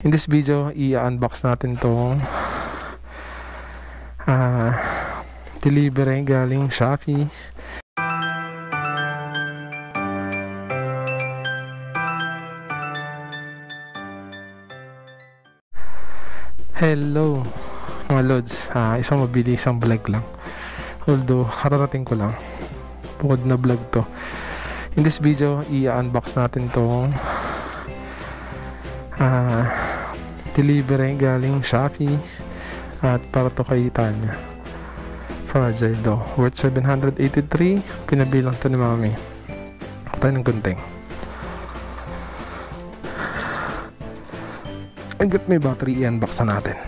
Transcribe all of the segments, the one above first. In this video, i-unbox natin tong delivery galing Shopee. Hello mga lods, isang mabilisang vlog lang, although kararating ko lang, bukod na vlog to. In this video, i-unbox natin tong delivery galing Shopee at para to kay Tanya. Fragile daw, worth 783. Pinabilang to ni mami, tayo ng gunting hanggat may battery. I-unbox na natin.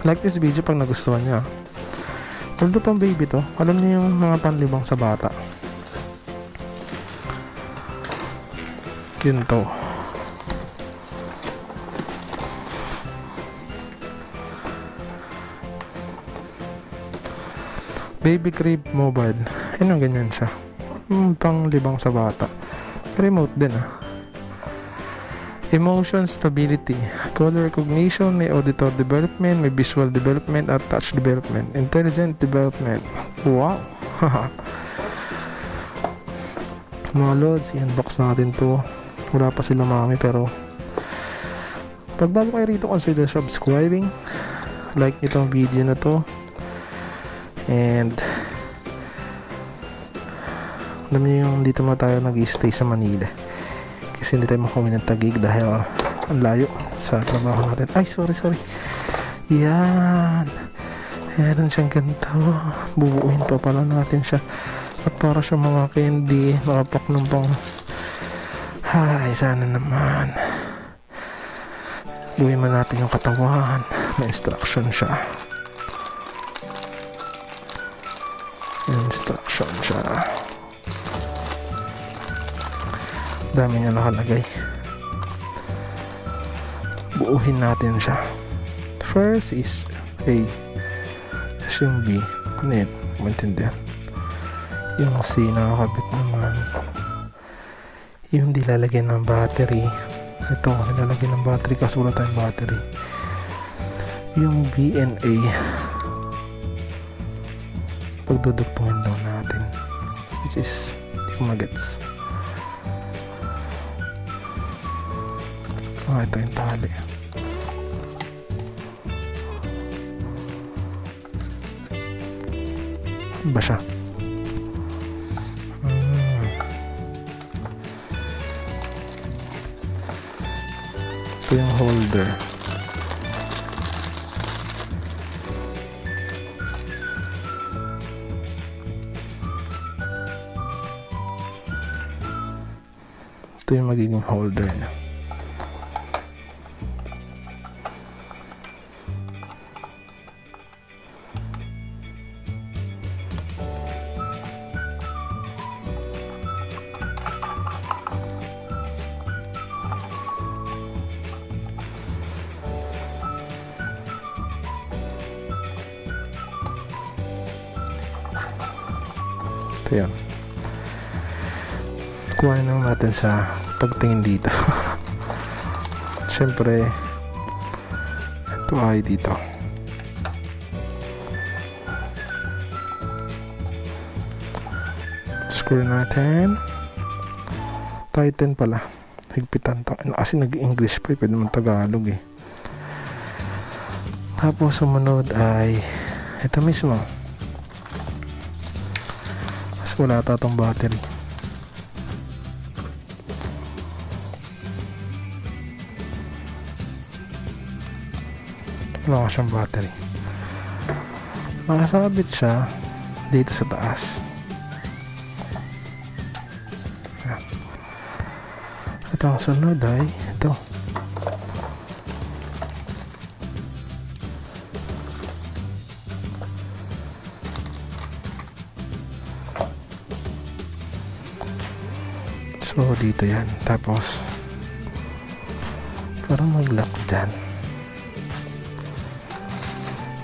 Like this video pag nagustuhan nyo. Although pang baby to, alam niyo yung mga panlibang sa bata. Yun to. Baby crib mobile. Ano ganyan siya. Panglibang sa bata. Remote din Emotion stability, color recognition, may auditor development, may visual development at touch development, intelligent development. Wow. Mga lods, i-unbox natin to. Wala pa sila mami, pero pag bago kayo rito, consider subscribing, like nitong video na to, and alam niyo yung dito mo tayo nag-stay sa Manila kasi hindi tayo makuwi ng Taguig dahil ang layo sa trabaho natin. Ay, sorry, yan, meron siyang ganito, bubuuin pa pala natin siya at para siyang mga candy nakapak ng pang ay sana naman buuin man natin yung katawan, may instruction siya, dami niya nakalagay. Buuhin natin siya. First is A, yung B, connect, maintindihan. Yung C nakakabit naman, yung di lalagyan ng battery. Ito, nilalagyan ng battery kasi wala tayong battery. Yung B and A pagdudugtungin daw natin, which is di ko magets. Ito yung tali. Ba siya? Ito yung holder. Ito yung magiging holder niya. Ayan, kuha na natin sa pagtingin dito. Siyempre ito ay dito screw natin, tighten pala, higpitan to kasi nag-English pa, pwede naman Tagalog tapos sumunod ay ito mismo. Wala ata itong battery. Wala ka siyang battery. Nakasabit siya dito sa taas. At ang sunod ay ito. So dito yan, tapos parang mag-lock dyan.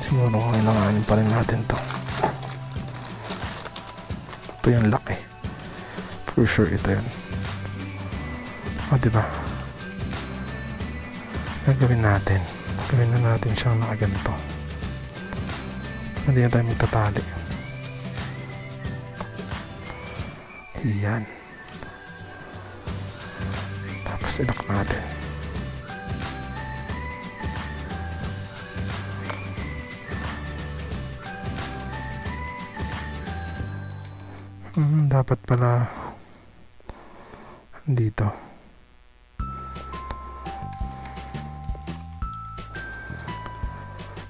Siguro kailanganin pa rin natin to. Ito yung lock eh, for sure ito yan. O, diba? Gagawin natin. Gawin na natin siyang nakaganto. Hindi na tayo magtatali. Yan. Tapos ilock natin. Dapat pala dito.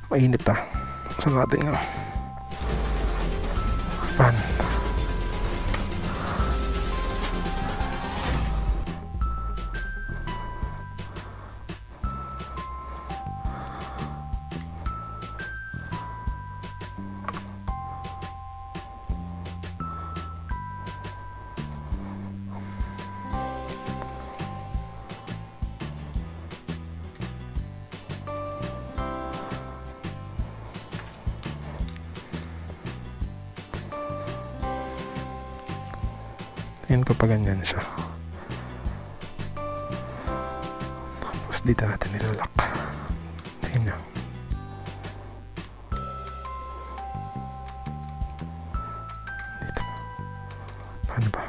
Mainit ah. Sa natin nga. Pan. Yan kapag ganyan siya. Tapos dito natin nilalak. Tingnan nyo. Dito. Paano ba?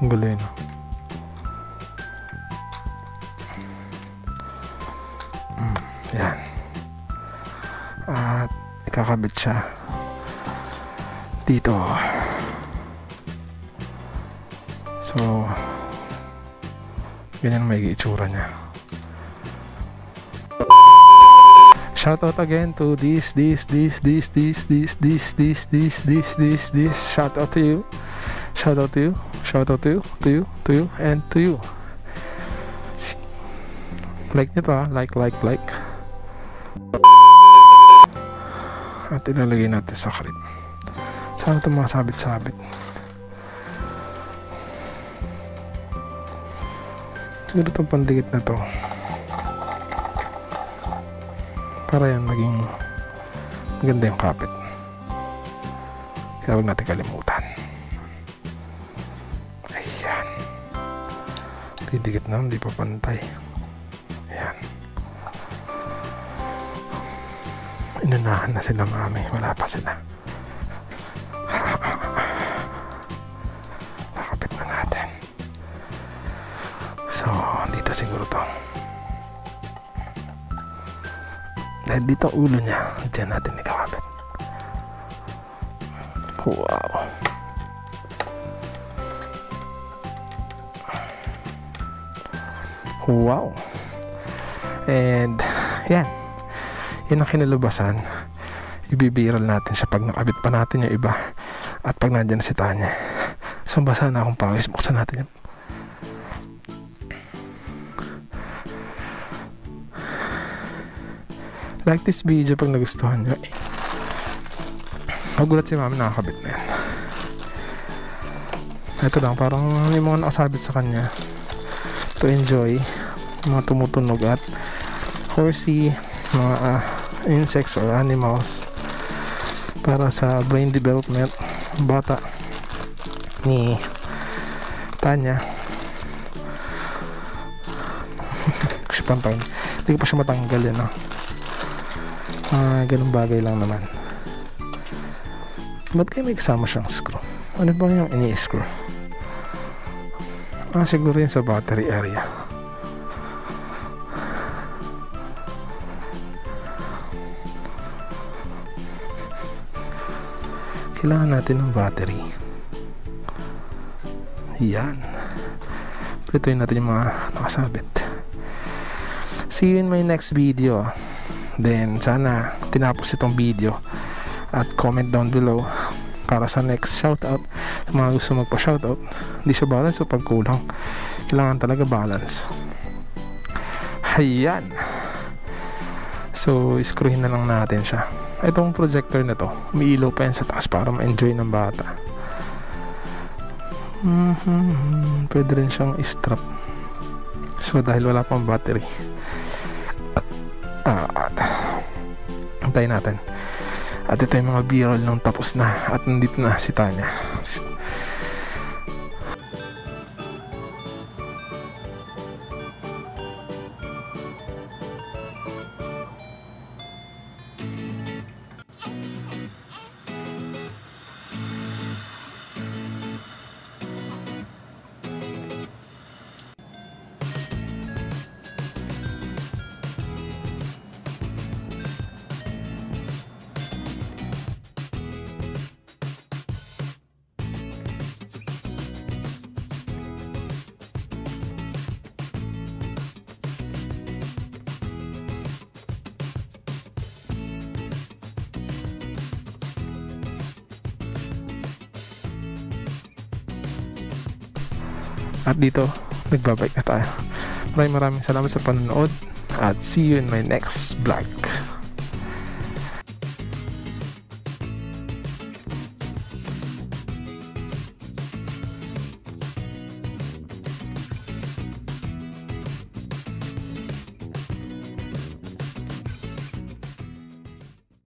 Ang gulo yun. Yan. At ikakabit siya dito. So, ganyan may itsura niya. Shoutout again to this. Shoutout to you. Shoutout to you. Shoutout to you, and to you. Like nito ha. Like. At ilalagay natin sa clip. Sana ito mga sabit-sabit. Siguro itong pandikit na to para yan maging maganda yung kapit, kaya huwag natin kalimutan. Ayan, didikit na, hindi pa pantay. Ayan, inunahan na sila mami, wala pa sila. So, dito siguro to. Dahil dito ulo niya, dyan natin ikakabit. Wow. Wow. And, yan. Yan ang kinalabasan. Ibibiral natin siya pag nakabit pa natin yung iba. At pag nandyan si Tanya. So, basa na akong pawis. Buksan natin yung like this video pag nagustuhan nyo. Magulat si mami, nakakabit na yan. Ito lang, parang may mga nakasabit sa kanya to enjoy, mga tumutunog at horsey, mga insects or animals, para sa brain development bata ni Tanya. Kasi pantang hindi ko pa siya matanggal yan, ah. Ganun bagay lang naman. Ba't kayo may kasama siyang screw? Ano ba yung ini-screw? Siguro yun sa battery area. Kailangan natin ng battery. Yan. Prituin natin yung mga nakasabit. See you in my next video. Then sana tinapos itong video at comment down below para sa next shoutout sa mga gusto magpa-shoutout. Hindi siya balance o pagkulang, kailangan talaga balance. Ayan, so screwin na lang natin siya. Itong projector na to, umiilaw pa yan sa taas para ma-enjoy ng bata. Pwede rin siyang strap, so dahil wala pang battery, antayin natin. At ito yung mga b-roll nung tapos na at nandito na si Tanya. At dito, nagbabike na tayo. Maraming salamat sa panonood at see you in my next vlog.